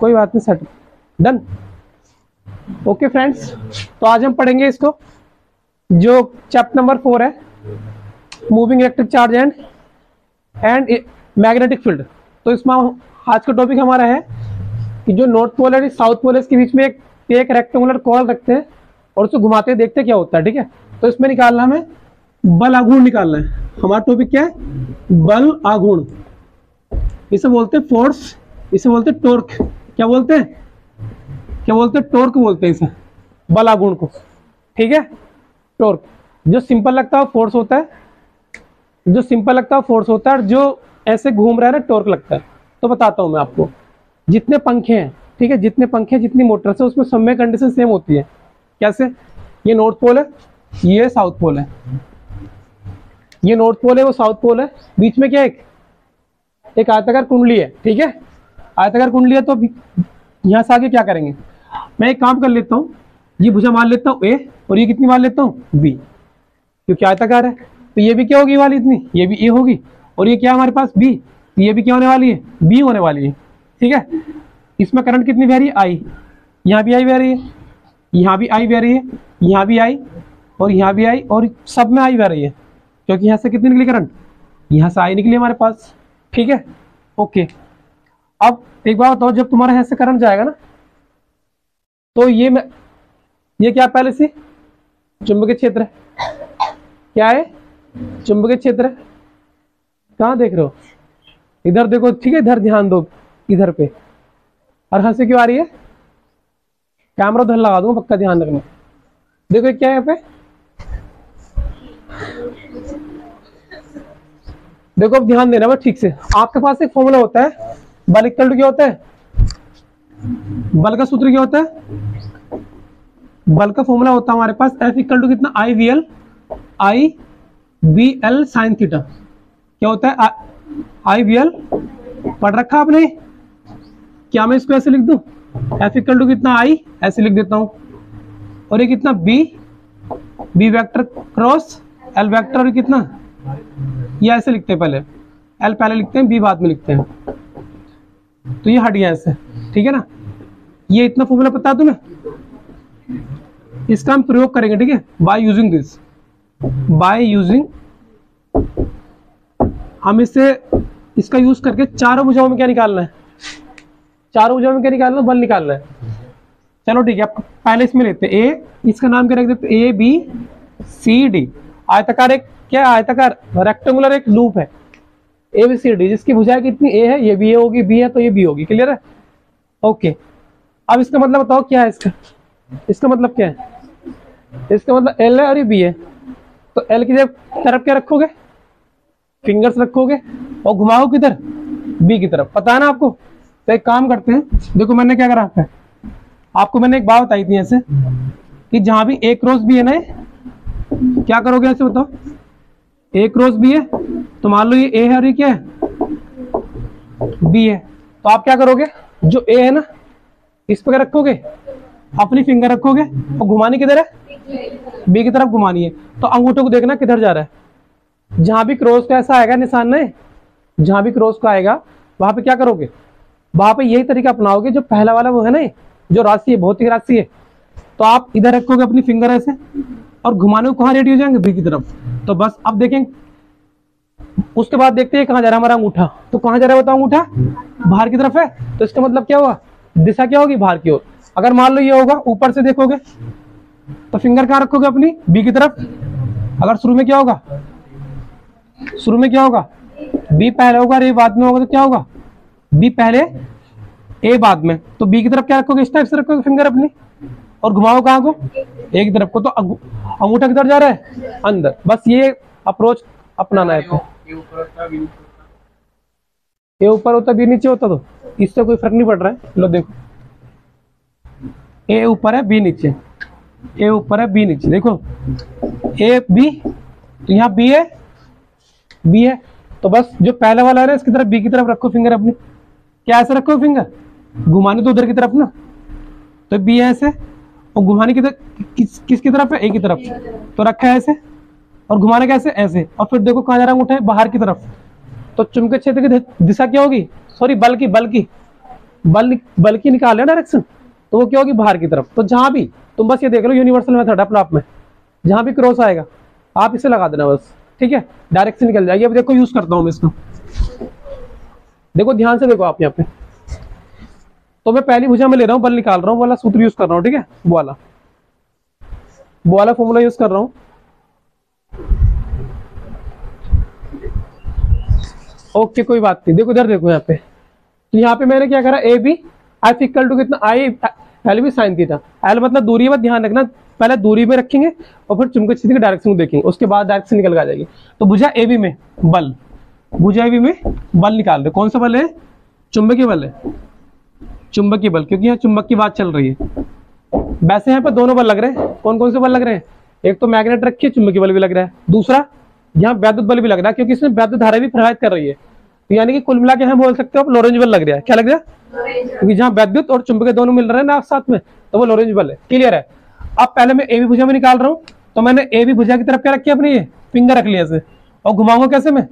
कोई बात नहीं, सेट डन। ओके फ्रेंड्स, तो आज हम पढ़ेंगे इसको, जो चैप्टर नंबर 4 है, moving electric charge and magnetic field. तो इसमें आज का टॉपिक हमारा है कि जो नॉर्थ पोल और साउथ पोल के बीच में एक रेक्टेंगुलर कॉइल रखते हैं और उसको घुमाते हैं, देखते हैं क्या होता है। ठीक है, तो इसमें निकालना हमें बल आघूर्ण निकालना है। हमारा टॉपिक क्या है? बल आघूर्ण। इसे बोलते हैं फोर्स, इसे बोलते हैं टॉर्क। क्या बोलते हैं? क्या बोलते हैं? टॉर्क बोलते हैं इसे, बल आघूर्ण को। ठीक है, टॉर्क जो सिंपल लगता है फोर्स होता है, जो सिंपल लगता है फोर्स होता है, और जो ऐसे घूम रहा है ना टॉर्क लगता है। तो बताता हूँ मैं आपको, जितने पंखे हैं, ठीक है, जितने पंखे हैं, जितनी मोटर्स है, उसमें सब में कंडीशन सेम होती है। कैसे? ये नॉर्थ पोल है, ये साउथ पोल है, ये नॉर्थ पोल है, वो साउथ पोल है, बीच में क्या है? एक आयताकार कुंडली है। ठीक है, आयताकार कुंडली है, तो यहाँ से आगे क्या करेंगे? मैं एक काम कर लेता हूँ, ये भुजा मान लेता हूँ ए, और ये कितनी मान लेता हूँ? बी, क्योंकि आयताकार है। तो ये भी क्या होगी वाली इतनी, ये भी ए होगी, और ये क्या हमारे पास? बी। तो ये भी क्या होने वाली है? बी होने वाली है। ठीक है, इसमें करंट कितनी बह रही है? आई। यहाँ भी आई बह रही है, यहाँ भी आई बह रही है, यहाँ भी आई, और यहाँ भी आई, और सब में आई बह रही है, क्योंकि यहाँ से कितनी निकली करंट? यहाँ से आई निकली हमारे पास। ठीक है, ओके। अब एक बार बताओ, जब तुम्हारा यहाँ से करंट जाएगा ना, तो ये मैं, ये क्या पहले से चुंबकीय क्षेत्र है? क्या है? चुंबकीय क्षेत्र है। कहाँ देख रहे हो? इधर देखो, ठीक है, इधर ध्यान दो, इधर पे। और हंसी क्यों आ रही है? कैमरा उधर लगा दूंगा, पक्का ध्यान रखना। देखो क्या है यहाँ पे, देखो अब ध्यान देना बस ठीक से। आपके पास एक फॉर्मूला होता है, बल इक्वल टू क्या होता है? बल का सूत्र क्या होता है? बल का फॉर्मूला होता है हमारे पास F इक्वल टू कितना? I V L, I B L sine theta. क्या होता है? आई वी एल पढ़ रखा आपने। क्या मैं इसको ऐसे लिख दूं? F इक्वल टू कितना? I ऐसे लिख देता हूं, और ये कितना? B, B vector cross L vector, और कितना? ये ऐसे लिखते हैं, पहले L पहले लिखते हैं, B बाद में लिखते हैं। तो ये हट गया ऐसे, ठीक है ना। ये इतना फॉर्मूला पता है तुम्हें, इसका हम प्रयोग करेंगे। ठीक है, by using this, by using, हम इसे, इसका यूज करके चारों भुजाओं में क्या निकालना है? चारों भुजाओं में क्या निकालना है? बल निकालना है। चलो ठीक है, आप पहले इसमें लेते हैं ए, इसका नाम क्या रख देते हैं? A B C D. आयताकार एक क्या? आयताकार रेक्टेंगुलर एक लूप है, ए बी सी डी, जिसकी भुजाएं कितनी? ए है, ये भी ए होगी, बी है तो ये बी होगी। क्लियर है? ओके, अब इसका मतलब बताओ क्या है इसका? इसका मतलब क्या है? इसका मतलब एल है और ये बी है, तो एल की तरफ क्या रखोगे? फिंगर्स रखोगे, और घुमाओ किधर? बी की तरफ। पता है ना आपको? तो एक काम करते हैं, देखो मैंने क्या करा है, आपको मैंने एक बात बताई थी ऐसे, कि जहां भी एक क्रॉस भी है ना, क्या करोगे? ऐसे बताओ, एक क्रॉस भी है, तो मान लो ये ए है और ये क्या है? बी है। तो आप क्या करोगे? जो ए है ना, इस पर रखोगे, अपनी फिंगर रखोगे, और घुमानी किधर है? बी की तरफ घुमानी है। तो अंगूठे को देखना किधर जा रहा है, जहां भी क्रॉस का ऐसा आएगा निशान ना, जहां भी क्रॉस का आएगा वहां पर क्या करोगे? वहां पे यही तरीका अपनाओगे जो पहला वाला वो है ना, जो राशि है, भौतिक राशि है। तो आप इधर रखोगे अपनी फिंगर ऐसे, और घुमाने को कहाँ रेडी हो जाएंगे? बी की तरफ। तो बस अब देखेंगे, उसके बाद देखते हैं कहाँ जा रहा है हमारा अंगूठा। तो कहाँ जा रहा है बताओ? अंगूठा बाहर की तरफ है, तो इसका मतलब क्या हुआ? दिशा क्या होगी? बाहर की ओर। अगर मान लो ये होगा, ऊपर से देखोगे, तो फिंगर कहाँ रखोगे अपनी? बी की तरफ। अगर शुरू में क्या होगा? शुरू में क्या होगा? बी पहले होगा, रे बाद में होगा, तो क्या होगा? बी पहले, ए बाद में। तो बी की तरफ क्या रखोगे? इस टाइप से रखोगे फिंगर अपनी, और घुमाओ कहाँ को? ए की तरफ को। तो अंगूठा किधर जा रहा है? अंदर। बस ये अप्रोच अपनाना है। ये ऊपर होता, बी नीचे होता, तो इससे कोई फर्क नहीं पड़ रहा है। लो देखो, ए ऊपर है, बी नीचे, ए ऊपर है, बी नीचे। देखो ए बी, यहाँ बी है, बी है। तो बस जो पहले वाला है ना, इसकी तरफ, बी की तरफ रखो फिंगर अपनी। क्या ऐसे रखो फिंगर? घुमाने तो उधर की तरफ ना, तो बी है ऐसे, और घुमाने की तरफ किसकी तरफ है? ए की तरफ। तो रखा है ऐसे, और घुमाने कैसे? ऐसे। और फिर देखो कहाँ जा रहा है अंगूठा? बाहर की तरफ। तो चुंबकीय क्षेत्र की दिशा क्या होगी? सॉरी, बल की बल की निकाल रहे हो डायरेक्शन, तो वो क्या होगी बाहर की तरफ। तो जहां भी तुम बस ये देख लो यूनिवर्सल मेथड अपने आप में, जहां भी क्रॉस आएगा आप इसे लगा देना बस, ठीक है, डायरेक्शन निकल जाएगी। अब देखो यूज करता हूं मैं इसको, देखो ध्यान से देखो आप यहाँ पे, तो मैं पहली भुजा में ले रहा हूँ, बल निकाल रहा हूँ, वाला सूत्र यूज कर रहा हूँ, ठीक है, वो वाला फॉर्मूला यूज कर रहा हूँ। ओके कोई बात नहीं, देखो इधर देखो यहाँ पे, तो यहाँ पे मैंने क्या करा, A B F equal to कितना, I L B sine theta. L मतलब दूरी है, ध्यान रखना, पहले दूरी में रखेंगे और फिर चुंबकीय क्षेत्र की डायरेक्शन को देखेंगे, उसके बाद डायरेक्शन निकल आ जाएगी। तो भुजा ए बी में बल, भुजा ए बी में बल निकाल रहे, कौन सा बल है, चुंबकीय बल है, चुंबकीय बल, क्योंकि यहाँ चुंबक की बात चल रही है। वैसे यहाँ पर दोनों बल लग रहे हैं, कौन कौन से बल लग रहे हैं, एक तो मैग्नेट रखिए, चुंबकीय बल भी लग रहा है, दूसरा यहाँ वैद्युत बल भी लग रहा है, क्योंकि इसमें वैद्युत धारा भी प्रवाहित कर रही है। तो यानी कि कुल मिला के हम बोल सकते हो आप लॉरेंज बल लग रहा है, क्या लग रहा है, क्योंकि जहाँ वैद्युत और चुंबकीय दोनों मिल रहे हैं ना साथ में, तो वो लॉरेंज बल है, क्लियर है। अब पहले मैं ए बी भुजा में निकाल रहा हूँ, तो मैंने ए बी भुजा की तरफ क्या रखी अपनी, ये फिंगर रख लिया ऐसे, और घुमाऊंगा कैसे मैं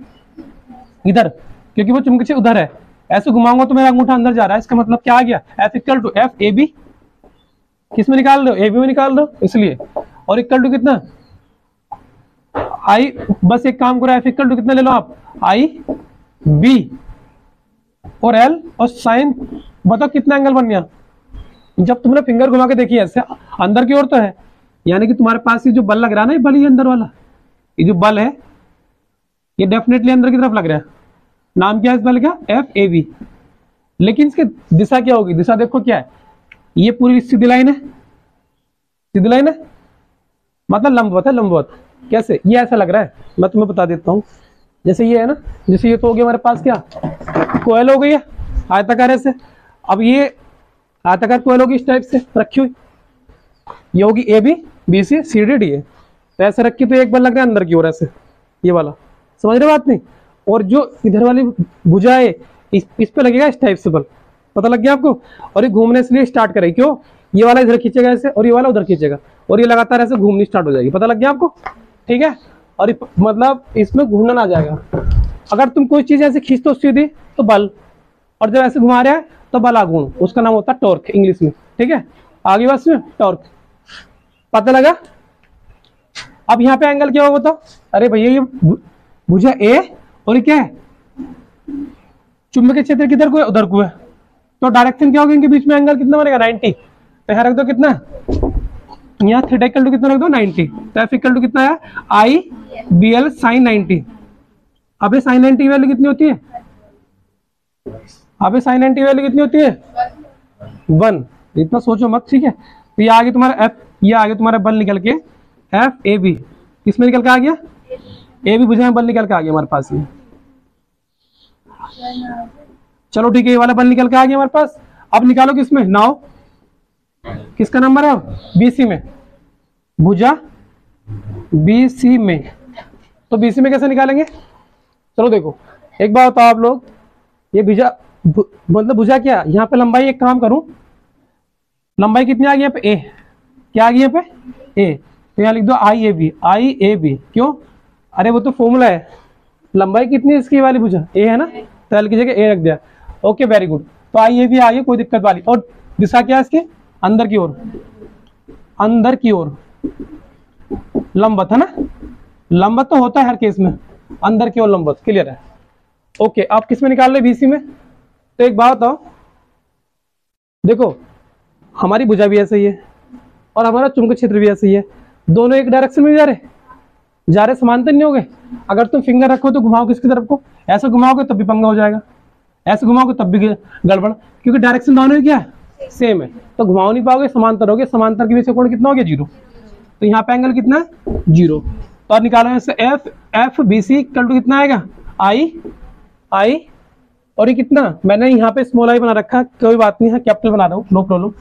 इधर, क्योंकि वो चुंबकीय से उधर है, ऐसे घुमाऊंगा तो मेरा अंगूठा अंदर जा रहा है, इसका मतलब क्या आ गया, F equal to F A B, किसमें निकाल दो, ए बी में निकाल दो, इसलिए, और इक्वल टू कितना, आई, बस एक काम करो, एफ इक्वल टू कितना ले लो आप, आई बी और एल और साइन, बताओ कितना एंगल बन गया। जब तुमने फिंगर घुमा के देखी ऐसे अंदर की ओर तो है, यानी कि तुम्हारे पास ये जो बल लग रहा है ना, ये बल ही अंदर वाला, ये जो बल है ये डेफिनेटली अंदर की तरफ लग रहा है। नाम क्या है इस बल का, एफ ए बी, लेकिन इसकी दिशा क्या होगी, दिशा देखो क्या है, ये पूरी सीधी लाइन है, सीधी लाइन है, मतलब लंबवत है, लंबवत कैसे, ये ऐसा लग रहा है, मैं तुम्हें बता देता हूँ, जैसे ये है ना, जैसे ये तो हो गया हमारे पास क्या, कोयल हो गई है आयताकार ऐसे, अब ये आयताकार कोयल होगी इस टाइप से रखी हुई, ये होगी A B, B C, C D D A, तो ऐसे रखी, तो एक बल लग रहा है अंदर की ओर ऐसे, ये वाला, समझ रहे हो बात नहीं, और जो इधर वाली भुजा है इस पे लगेगा इस टाइप से बल, पता लग गया आपको, और ये घूमने से लिए स्टार्ट करेगी, क्यों, ये वाला इधर खींचेगा ऐसे और ये वाला उधर खींचेगा, और ये लगातार ऐसे घूमनी स्टार्ट हो जाएगी, पता लग गया आपको, ठीक है, और मतलब इसमें घूमना ना जाएगा। अगर तुम कोई चीज ऐसे खींचते हो सीधी तो बल, और जब ऐसे घुमा रहे हैं तो बल आघूर्ण, उसका नाम होता है टॉर्क इंग्लिश में, ठीक है, आगे बस में टॉर्क, पता लगा। अब यहाँ पे एंगल क्या होगा बताओ, अरे भैया ये भुजा ए और क्या है, चुंबकीय क्षेत्र किधर को है, उधर को है, तो डायरेक्शन क्या होगा, इनके बीच में एंगल कितना बनेगा 90, तो यहाँ रख दो कितना, यहाँ थीटा इक्वल टू कितना रख दो 90, तो एफ इक्वल टू कितना है, आई बी एल साइन 90। अब साइन 90 की वैल्यू कितनी होती है, अब साइन 90 की वैल्यू कितनी होती है 1, इतना सोचो मत, ठीक है। तो ये आगे तुम्हारा एफ, ये आगे तुम्हारा बल निकल के एफ ए बी, किसमें निकल के आ गया, ए बी भुजा में बल निकल के आ गया हमारे पास ये, चलो ठीक है, ये वाला बल निकल के आ गया हमारे पास। अब निकालो किसमें, नाव, किसका नंबर है, बीसी में, भुजा बीसी में, तो बीसी में कैसे निकालेंगे, चलो देखो एक बार बताओ आप लोग, ये भुजा मतलब भुजा क्या, यहाँ पे लंबाई, एक काम करूं, लंबाई कितनी आ गई यहाँ पे, ए, क्या आ गई यहाँ पे ए, तो यहाँ लिख दो आई A B, I A B, क्यों, अरे वो तो फॉर्मूला है, लंबाई कितनी इसकी वाली भुजा ए है ना, तो एल की जगह ए रख दिया, ओके वेरी गुड। तो आई ए बी आ गई, कोई दिक्कत वाली, और दिशा क्या है इसके, अंदर की ओर, अंदर की ओर, लंबवत है ना, लंबवत तो होता है हर केस में, अंदर की ओर लंबवत, क्लियर है, ओके। आप किसमें निकाल रहे, बीसी में, तो एक बात बताओ, देखो हमारी भुजा भी ऐसे ही है और हमारा चुंबकीय क्षेत्र भी ऐसे ही है, दोनों एक डायरेक्शन में जा रहे समांतर नहीं हो गए। अगर तुम फिंगर रखो तो घुमाओ किसकी तरफ को, ऐसे घुमाओगे तब भी पंगा हो जाएगा, ऐसे घुमाओगे तब भी गड़बड़, क्योंकि डायरेक्शन दोनों ही क्या है, सेम है, तो घुमाओ नहीं पाओगे, समांतर हो गए, समांतर के बीच कोण कितना हो गया, जीरो, तो यहाँ पे एंगल कितना है, जीरो। तो अब निकालो इससे F, F B C equal to कितना आएगा, आई आई, और ये कितना, मैंने यहाँ पे स्मॉल आई बना रखा, कोई बात नहीं है, कैपिटल बना रहा हूँ, नो प्रॉब्लम।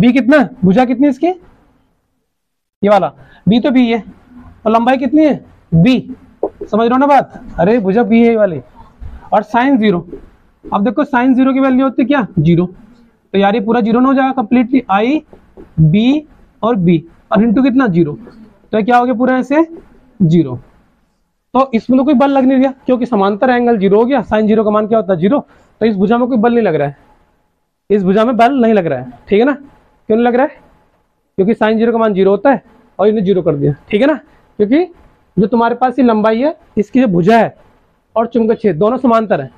बी कितना, भुजा कितनी इसकी, ये वाला बी तो बी है, और लंबाई कितनी है, बी, समझ रहे हो ना बात, अरे भुजा बी है वाले, और साइन 0। अब देखो साइन 0 की वैल्यू होती है क्या, 0, तो यार ये पूरा 0 ना हो जाएगा कंप्लीटली, आई बी और इंटू कितना 0, तो क्या हो गया पूरा ऐसे 0, तो इसमें तो कोई बल लग नहीं रहा क्योंकि समांतर एंगल 0 हो गया, साइन 0 का मान क्या होता है 0, तो इस भुजा में कोई बल नहीं लग रहा है, इस भुजा में बल नहीं लग रहा है, ठीक है ना। क्यों नहीं लग रहा है? क्योंकि साइन जीरो का मान जीरो होता है और इन्हें जीरो कर दिया, ठीक है ना। क्योंकि जो तुम्हारे पास ये लंबाई है, इसकी जो भुजा है और चुंबक क्षेत्र दोनों समांतर है,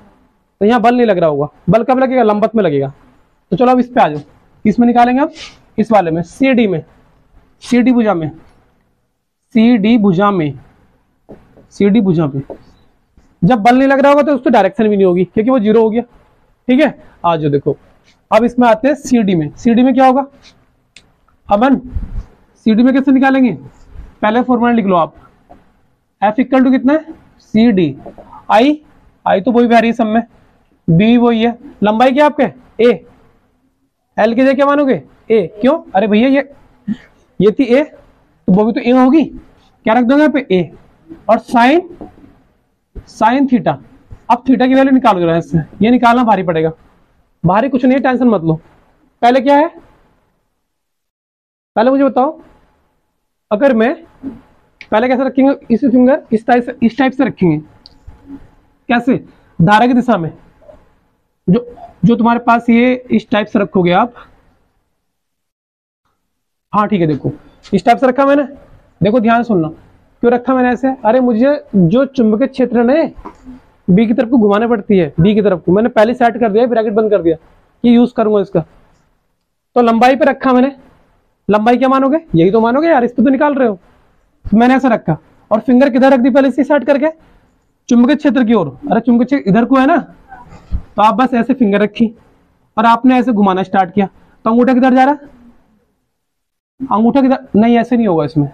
तो यहाँ बल नहीं लग रहा होगा। बल कब लगेगा? लंबवत में लगेगा। तो चलो अब इस पे आ जाओ। इसमें निकालेंगे हम इस वाले में, सी डी में, सी डी भुजा में, सी डी भुजा में, सी डी भुजा पे जब बल नहीं लग रहा होगा तो उसको डायरेक्शन भी नहीं होगी क्योंकि वो जीरो हो गया, ठीक है। आ जाओ देखो अब इसमें आते हैं सी डी में। सी डी में क्या होगा अमन? सी डी में कैसे निकालेंगे? पहले फॉर्मूला लिख लो आप, एफ इक्वल टू कितना है सी डी, आई, आई तो वही वैरी सब में, बी वही है, लंबाई क्या आपके ए, एल के जगह क्या मानोगे ए, क्यों? अरे भैया ये थी ए तो वो भी तो ए होगी, क्या रख दोगे आप ए, और साइन, साइन थीटा। अब थीटा की वैल्यू निकालो जरा इससे, ये निकालना भारी पड़ेगा, भारी कुछ नहीं, टेंशन मत लो। पहले क्या है, पहले मुझे बताओ अगर मैं पहले कैसे रखेंगे इसी फिंगर, इस टाइप से रखेंगे, कैसे? धारा की दिशा में जो तुम्हारे पास ये इस टाइप से रखोगे आप, हाँ ठीक है। देखो इस टाइप से रखा मैंने, देखो ध्यान सुनना क्यों रखा मैंने ऐसे, अरे मुझे जो चुंबकीय क्षेत्र ने बी की तरफ को घुमाने पड़ती है, बी की तरफ को मैंने पहले सेट कर दिया, ब्रैकेट बंद कर दिया कि यूज करूंगा इसका, तो लंबाई पे रखा मैंने। लंबाई क्या मानोगे? यही तो मानोगे यार, इस पर तो निकाल रहे हो। मैंने ऐसा रखा और फिंगर किधर रख दी पहले से सेट करके, चुंबकीय क्षेत्र की ओर। अरे चुंबकीय क्षेत्र इधर को है ना, तो आप बस ऐसे फिंगर रखी और आपने ऐसे घुमाना स्टार्ट किया, तो अंगूठा किधर जा रहा, अंगूठा किधर, नहीं ऐसे नहीं होगा इसमें,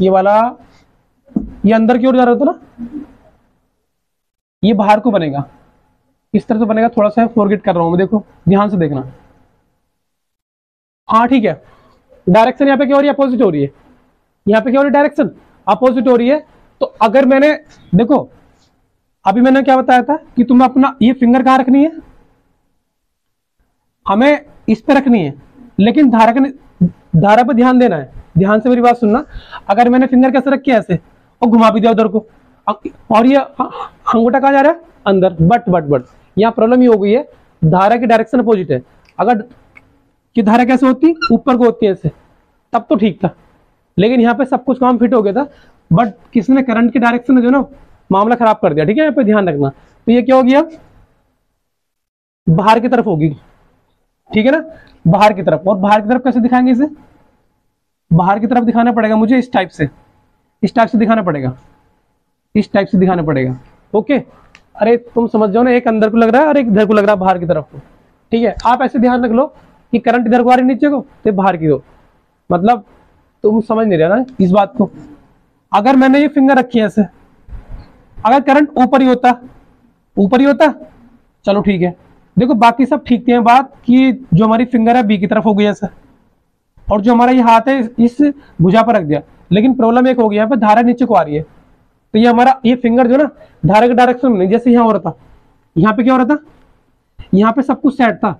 ये वाला ये अंदर की ओर जा रहा था ना, ये बाहर को बनेगा, इस तरह से बनेगा। थोड़ा सा फॉरगेट कर रहा हूं मैं, देखो ध्यान से देखना, हाँ ठीक है। डायरेक्शन यहाँ पे क्या हो रही है? अपोजिट हो रही है। यहाँ पे क्या हो रही है? डायरेक्शन अपोजिट हो रही है। तो अगर मैंने देखो अभी मैंने क्या बताया था कि तुम्हें अपना ये फिंगर कहाँ रखनी है, हमें इस पे रखनी है, लेकिन धारा पे ध्यान देना है। ध्यान से मेरी बात सुनना, अगर मैंने फिंगर कैसे रखी है ऐसे और घुमा भी दिया उधर को, और ये अंगूठा कहाँ जा रहा है अंदर, बट यहाँ प्रॉब्लम ये हो गई है, धारा की डायरेक्शन अपोजिट है। अगर कि धारा कैसे होती, ऊपर को होती है ऐसे, तब तो ठीक था, लेकिन यहाँ पे सब कुछ काम फिट हो गया था, बट किसने करंट की डायरेक्शन में जो ना मामला खराब कर दिया, ठीक है। यहाँ पे ध्यान रखना। तो ये क्या होगी अब, बाहर की तरफ होगी, ठीक है ना, बाहर की तरफ। और बाहर की तरफ कैसे दिखाएंगे इसे? बाहर की तरफ दिखाना पड़ेगा मुझे इस टाइप से, इस टाइप से दिखाना पड़ेगा, इस टाइप से दिखाना पड़ेगा, ओके। अरे तुम समझ जाओ ना, एक अंदर को लग रहा है और एक इधर को लग रहा है, बाहर की तरफ को, ठीक है। आप ऐसे ध्यान रख लो कि करंट इधर को आ रही नीचे को, तो बाहर की हो, मतलब तुम समझ नहीं रहे ना इस बात को। अगर मैंने ये फिंगर रखी है ऐसे, अगर करंट ऊपर ही होता चलो ठीक है। देखो बाकी सब ठीक है, बात कि जो हमारी फिंगर है बी की तरफ हो गई ऐसे, और जो हमारा ये हाथ है इस भुजा पर रख दिया, लेकिन प्रॉब्लम एक हो गया है, धारा नीचे को आ रही है, तो ये हमारा ये फिंगर जो ना धारा के डायरेक्शन में नहीं, जैसे यहाँ हो रहा था, यहाँ पे क्या हो रहा था, यहाँ पे सब कुछ सेट था,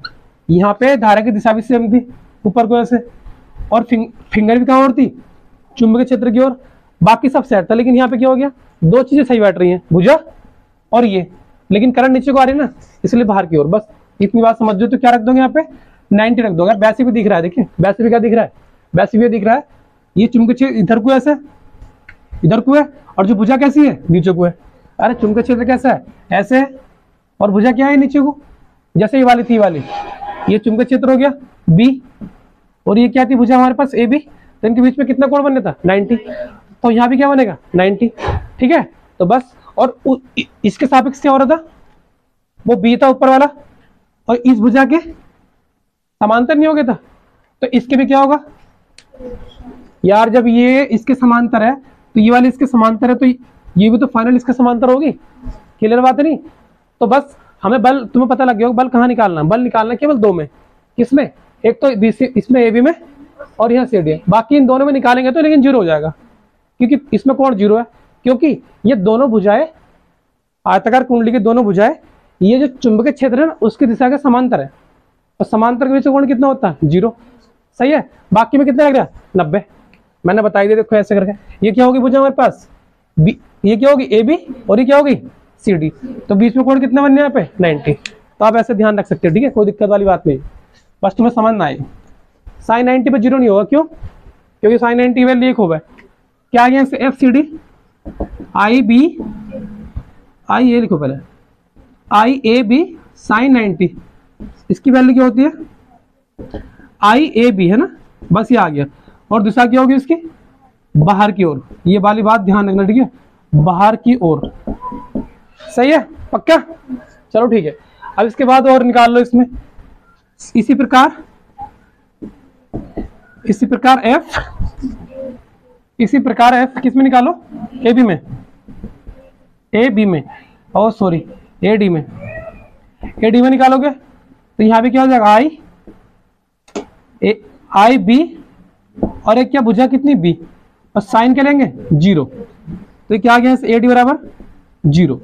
यहाँ पे धारा की दिशा भी सेम थी ऊपर को ऐसे, और फिंगर भी कहाँ और थी, चुंबकीय क्षेत्र की ओर, बाकी सब सेट था। लेकिन यहाँ पे क्या हो गया, दो चीजें सही बैठ रही हैं, भुजा और ये, लेकिन करंट नीचे को आ रही है ना, इसलिए बाहर की ओर। बस इतनी बात समझ जाओ। तो क्या रख दोगे यहाँ पे, 90 रख दोगे। वैसे भी दिख रहा है, देखिए वैसे भी क्या दिख रहा है, वैसे भी दिख रहा है, ये चुंबकीय क्षेत्र इधर को ऐसे, इधर को है, और जो भुजा कैसी है नीचे को है। अरे चुंबकीय क्षेत्र कैसा है ऐसे है, और भुजा क्या है नीचे को, जैसे ये वाली थी वाली, ये चुंबकीय क्षेत्र हो गया बी, और ये क्या थी भुजा हमारे पास ए बी, तो इनके बीच में कितना कोण बनने था 90, तो यहाँ भी क्या बनेगा 90, ठीक है। तो बस, और इसके सापेक्ष क्या हो रहा था, वो बी था ऊपर वाला, और इस भुजा के समांतर नहीं हो गया था, तो इसके भी क्या होगा यार, जब ये इसके समांतर है तो ये वाली इसके समांतर है, तो ये भी तो फाइनल इसके समांतर होगी, क्लियर बात है नहीं। तो बस हमें बल तुम्हें पता लग गया होगा, बल कहाँ निकालना है, बल निकालना केवल दो में, किसमें, एक तो इसमें ए बी में और यहाँ सी डी, बाकी इन दोनों में निकालेंगे तो लेकिन जीरो हो जाएगा, क्योंकि इसमें कोण जीरो है, क्योंकि ये दोनों भुजाएं आयताकार कुंडली के दोनों भुजाएं ये जो चुंबकीय क्षेत्र है ना उसकी दिशा के समांतर है, और समांतर के बीच कोण कितना होता है जीरो, सही है। बाकी में कितना लग रहा है 90, मैंने बताई दिया देखो ऐसे करके। ये क्या होगी भुजा हमारे पास बी, ये क्या होगी ए बी, और ये क्या होगी सी डी, तो बीच में कोण कितना बनने यहाँ पे 90, तो आप ऐसे ध्यान रख सकते हो, ठीक है, कोई दिक्कत वाली बात नहीं, बस तुम्हें समझ ना आए। साइन 90 पर जीरो नहीं होगा, क्यों? क्योंकि साइन 90 वैल्यू एक होगा। क्या है F C D I B I A लिखो पहले, आई ए बी साइन 90, इसकी वैल्यू क्या होती है आई ए बी, है ना, बस ये आ गया। और दिशा क्या होगी इसकी? बाहर की ओर, ये वाली बात ध्यान रखना, ठीक है, बाहर की ओर, सही है, पक्का? चलो ठीक है, अब इसके बाद और निकाल लो इसमें। इसी प्रकार एफ किसमें निकालो? ए बी में और सॉरी ए डी में निकालोगे तो यहाँ भी क्या हो जाएगा आई बी और एक क्या भुजा कितनी बी और साइन क्या लेंगे जीरो, तो क्या आ गया ए डी बराबर जीरो,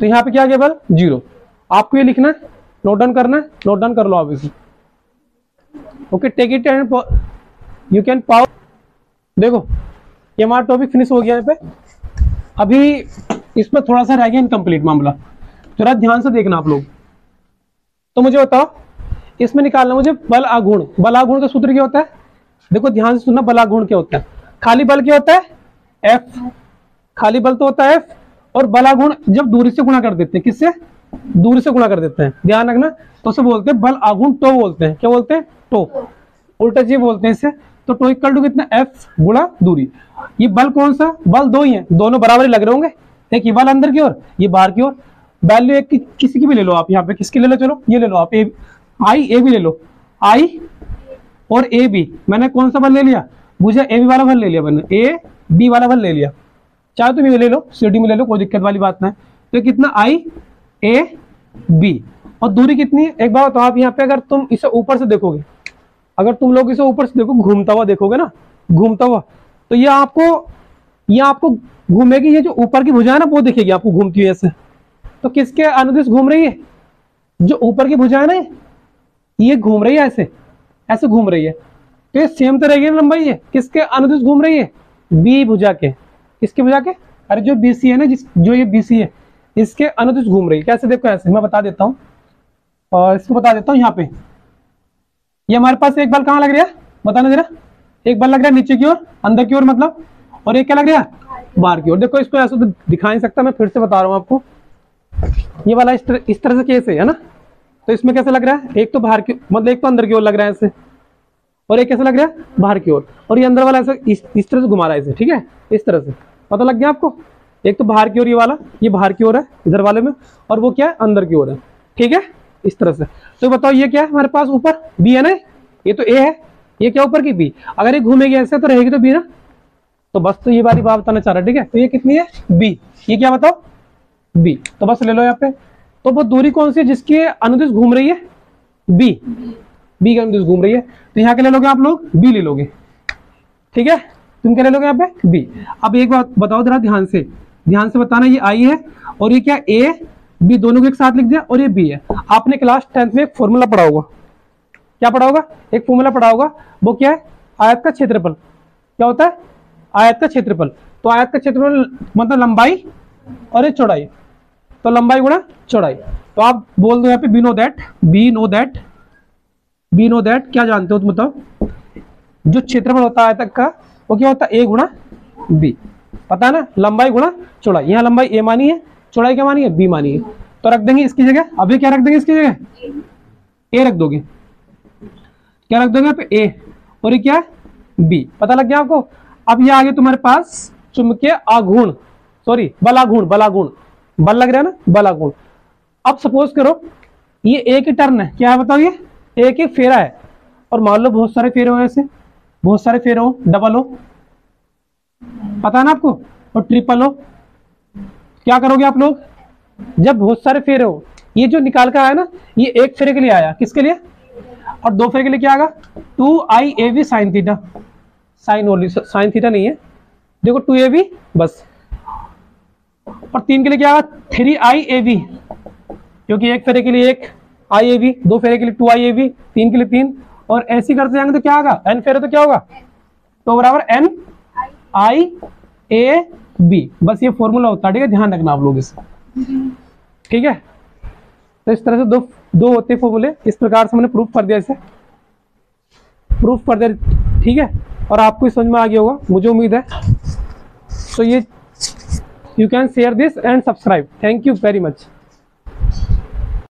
तो यहाँ पे क्या आ गया बल जीरो। आपको ये लिखना है, नोट डाउन करना है, नोट डाउन कर लो आप इसे, okay, take it and you can power. देखो ये हमारा टॉपिक फिनिश हो गया यहाँ पे, अभी इसमें थोड़ा सा रह गया इनकम्प्लीट मामला, जरा ध्यान से देखना आप लोग। तो मुझे बताओ इसमें निकालना मुझे बल आघूर्ण का सूत्र क्या होता है? देखो ध्यान से सुनना, बल आघूर्ण क्या होता है? खाली बल क्या होता है? एफ, खाली बल तो होता है एफ, और बल आघूर्ण जब दूरी से गुणा कर देते हैं, किससे? दूरी से गुणा कर देते हैं, ध्यान रखना, तो उसे बोलते हैं बल आघूर्ण टो बोलते हैं। क्या बोलते हैं? टो, उल्टा जी बोलते हैं इसे। तो टो इक्वल टू कितना? एफ गुणा दूरी। ये बल कौन सा? बल दो ही है, दोनों बराबर ही लग रहे होंगे, एक ये बल अंदर की ओर, ये बाहर की ओर। वैल्यू एक किसी की भी ले लो आप, यहाँ पे किसकी ले लो, चलो ये ले लो आप, आई ए बी ले लो, आई और ए बी। मैंने कौन सा बल ले लिया? मुझे ए बी वाला बल ले लिया मैंने, ए बी वाला बल ले लिया, चाहे तुम ये ले लो, सी डी में ले लो, कोई दिक्कत वाली बात नहीं। तो कितना? आई ए बी, और दूरी कितनी है? एक बार तो आप यहाँ पे अगर तुम इसे ऊपर से देखोगे, अगर तुम लोग इसे ऊपर से देखो, घूमता हुआ देखोगे ना, घूमता हुआ, तो ये आपको घूमेगी, ये जो ऊपर की भुजा है ना वो दिखेगी आपको घूमती हुई ऐसे। तो किसके अनुदिश घूम रही है? जो ऊपर की भुजा है ना ये घूम रही है ऐसे, ऐसे घूम रही है, तो ये सेम तो रहेगी ना लंबाई, ये किसके अनुदिश घूम रही है? बी भुजा के। किसके भुजा के? अरे जो बी सी है ना, जो ये बी सी है, इसके अनुदिश घूम रही है। कैसे? देखो ऐसे, मैं बता देता हूँ, और इसको बता देता हूँ यहाँ पे, ये हमारे पास एक बल कहाँ लग रहा है बताना जरा, एक बल लग रहा है नीचे की ओर, अंदर की ओर मतलब, और एक क्या लग रहा है बाहर की ओर। देखो इसको ऐसे तो दिखा नहीं सकता मैं, फिर से बता रहा हूँ आपको, ये वाला इस तरह से केस है ना, तो इसमें कैसे लग रहा है? एक तो बाहर की मतलब, एक तो अंदर की ओर लग रहा है ऐसे, और एक कैसे लग रहा है बाहर की ओर, और ये अंदर वाला ऐसे इस तरह से घुमा रहा है इसे, ठीक है, इस तरह से। पता लग गया आपको? एक तो बाहर की ओर ये वाला, ये बाहर की ओर है इधर वाले में, और वो क्या है? अंदर की ओर है, ठीक है, इस तरह से। तो बताओ ये क्या है हमारे पास? ऊपर बी है ना, ये तो ए है, ये क्या ऊपर की बी, अगर ये घूमेगी ऐसे तो रहेगी तो बी ना, तो बस, तो ये बारी बात बताना चाह रहा है, ठीक है। तो ये कितनी है? बी। ये क्या बताओ? बी, तो बस ले लो यहाँ पे। तो वो दूरी कौन सी है जिसके अनुदिश घूम रही है? बी, बी के अनुदिश घूम रही है, तो यहाँ क्या ले लोगे आप लोग? बी ले लोगे, ठीक है, तुम क्या ले लोगे यहाँ पे? बी। अब एक बात बताओ जरा ध्यान से बताना, ये आई है और ये क्या? ए बी, दोनों को एक साथ लिख दिया, और ये बी है। आपने क्लास 10th में एक फॉर्मूला पढ़ा होगा, क्या पढ़ा होगा? एक फॉर्मूला पढ़ा होगा, वो क्या है? आयत का क्षेत्रफल। क्या होता है? आयत का क्षेत्रफल। तो आयत का क्षेत्रफल मतलब लंबाई और ये चौड़ाई, तो लंबाई गुणा चौड़ाई। तो आप बोल दो यहाँ पे बी नो दैट क्या जानते हो तुम? बताओ, जो क्षेत्रफल होता है आयतक का वो क्या होता है? ए गुणा बी, पता है ना, लंबाई गुणा चौड़ाई। यहाँ लंबाई ए मानी है, चौड़ाई क्या मानी है? बी मानी है। तो रख देंगे इसकी जगह, अभी क्या रख देंगे इसकी जगह? ए रख दोगे, क्या रख दोगे आप? ए, और ये क्या है? बी। पता लग गया आपको? अब ये आ गया तुम्हारे पास चुंबकीय आघूर्ण, सॉरी बल आघूर्ण, बल लग रहा है ना, बल आघूर्ण। अब सपोज करो ये ए की टर्न है, क्या है बताओ? ये ए के फेरा है, और मान लो बहुत सारे फेरे हो ऐसे, बहुत सारे फेरे हो, डबल हो, पता है ना आपको, और ट्रिपल हो। क्या करोगे आप लोग जब बहुत सारे फेरे हो? ये जो निकाल कर आया ना, ये एक फेरे के लिए आया, किसके लिए? और दो फेरे के लिए क्या आएगा? 2 I A V sine theta, sine only, sine theta नहीं है, देखो 2 ए वी बस। और 3 के लिए क्या आएगा? 3 आई ए वी, क्योंकि एक फेरे के लिए 1 आई ए वी, 2 फेरे के लिए 2 आई ए वी, 3 के लिए 3, और ऐसे करते जाएंगे तो क्या आएगा? एन फेरे तो क्या होगा? तो बराबर N आई ए बी। बस ये फॉर्मूला होता है, ठीक है, ध्यान रखना आप लोग इसे, ठीक है। तो इस तरह से दो होते हैं फॉर्मूले। इस प्रकार से हमने प्रूफ कर दिया, इसे प्रूफ कर दिया, ठीक है। और आपको समझ में आ गया होगा, मुझे उम्मीद है। तो ये you can share this and subscribe. Thank you very much.